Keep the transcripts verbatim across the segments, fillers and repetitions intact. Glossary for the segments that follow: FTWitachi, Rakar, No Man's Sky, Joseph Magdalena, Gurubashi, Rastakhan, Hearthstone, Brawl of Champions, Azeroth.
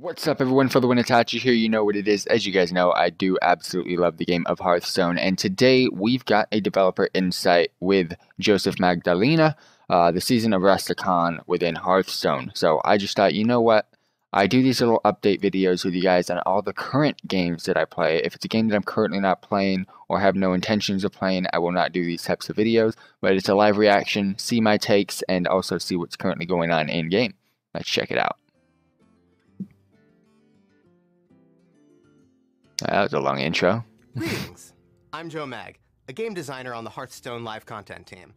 What's up everyone, FTWitachi here, you know what it is. As you guys know, I do absolutely love the game of Hearthstone, and today we've got a developer insight with Joseph Magdalena, uh, the season of Rastakhan within Hearthstone. So I just thought, you know what, I do these little update videos with you guys on all the current games that I play. If it's a game that I'm currently not playing or have no intentions of playing, I will not do these types of videos, but it's a live reaction, see my takes, and also see what's currently going on in game. Let's check it out. That was a long intro. Greetings. I'm Joe Mag, a game designer on the Hearthstone live content team.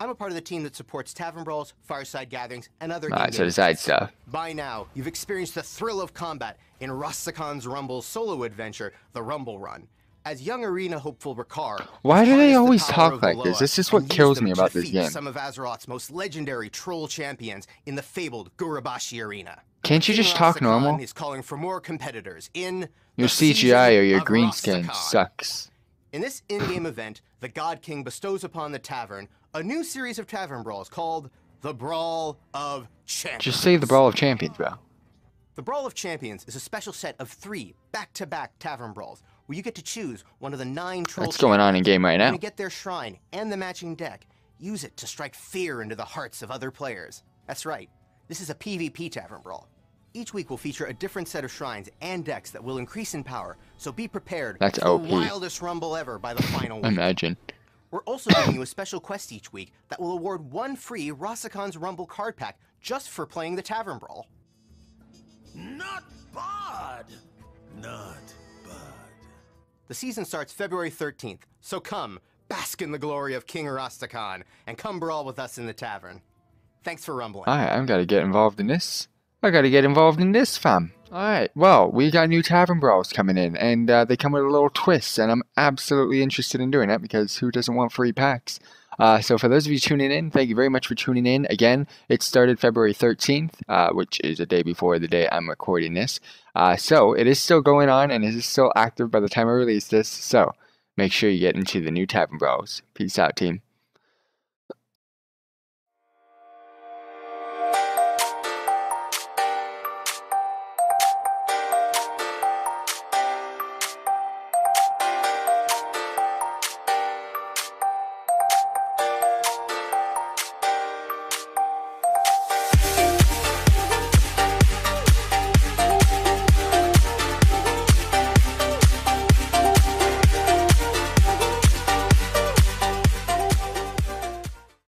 I'm a part of the team that supports tavern brawls, fireside gatherings, and other games. Alright, so the side stuff. By now, you've experienced the thrill of combat in Rastakhan's Rumble solo adventure, The Rumble Run. As young arena hopeful Rakar... Why do they always talk like this? This is what kills me about this game. ...some of Azeroth's most legendary troll champions in the fabled Gurubashi arena. Can't you just talk normal? Is calling for more competitors in your C G I or your green skin sucks. In this in-game event, the God King bestows upon the tavern a new series of tavern brawls called the Brawl of Champions. Just say the Brawl of Champions, bro. The Brawl of Champions is a special set of three back-to-back tavern brawls where you get to choose one of the nine trolls. What's going on in game right now? You get their shrine and the matching deck. Use it to strike fear into the hearts of other players. That's right. This is a P v P tavern brawl. Each week will feature a different set of shrines and decks that will increase in power, so be prepared. That's for O P. The wildest rumble ever by the final week. Imagine. We're also giving you a special quest each week that will award one free Rastakhan's Rumble card pack just for playing the Tavern Brawl. Not bad! Not bad. The season starts February thirteenth, so come, bask in the glory of King Rastakhan, and come brawl with us in the tavern. Thanks for rumbling. Alright, I'm gonna get involved in this. I gotta get involved in this, fam. Alright, well, we got new tavern brawls coming in, and uh, they come with a little twist, and I'm absolutely interested in doing it, because who doesn't want free packs? Uh, so for those of you tuning in, thank you very much for tuning in. Again, it started February thirteenth, uh, which is a day before the day I'm recording this. Uh, so it is still going on, and it is still active by the time I release this, so make sure you get into the new tavern brawls. Peace out, team.